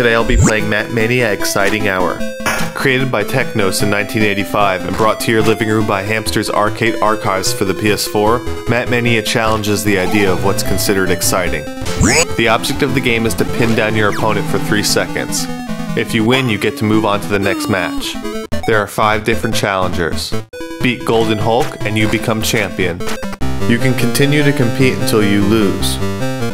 Today I'll be playing Mat Mania Exciting Hour. Created by Technos in 1985 and brought to your living room by Hamster's Arcade Archives for the PS4, Mat Mania challenges the idea of what's considered exciting. The object of the game is to pin down your opponent for 3 seconds. If you win, you get to move on to the next match. There are 5 different challengers. Beat Golden Hulk and you become champion. You can continue to compete until you lose.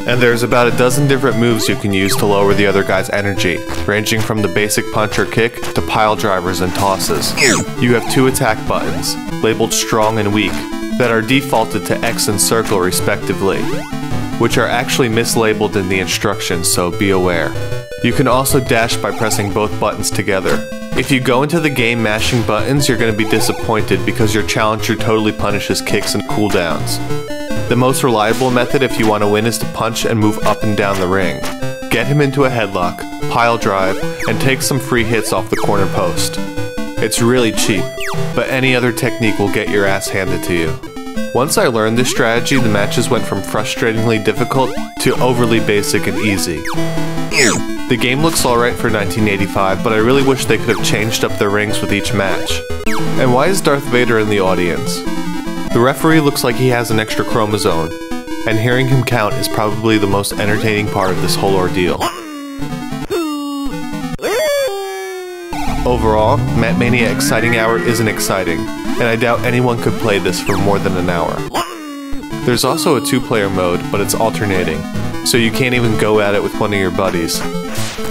And there's about a dozen different moves you can use to lower the other guy's energy, ranging from the basic punch or kick to pile drivers and tosses. You have 2 attack buttons, labeled strong and weak, that are defaulted to X and circle respectively, which are actually mislabeled in the instructions, so be aware. You can also dash by pressing both buttons together. If you go into the game mashing buttons, you're going to be disappointed because your challenger totally punishes kicks and cooldowns. The most reliable method if you want to win is to punch and move up and down the ring. Get him into a headlock, pile drive, and take some free hits off the corner post. It's really cheap, but any other technique will get your ass handed to you. Once I learned this strategy, the matches went from frustratingly difficult to overly basic and easy. The game looks alright for 1985, but I really wish they could have changed up their rings with each match. And why is Darth Vader in the audience? The referee looks like he has an extra chromosome, and hearing him count is probably the most entertaining part of this whole ordeal. Overall, Mat Mania Exciting Hour isn't exciting, and I doubt anyone could play this for more than an hour. There's also a 2-player mode, but it's alternating, so you can't even go at it with one of your buddies.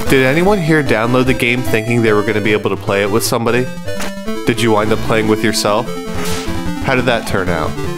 Did anyone here download the game thinking they were going to be able to play it with somebody? Did you wind up playing with yourself? How did that turn out?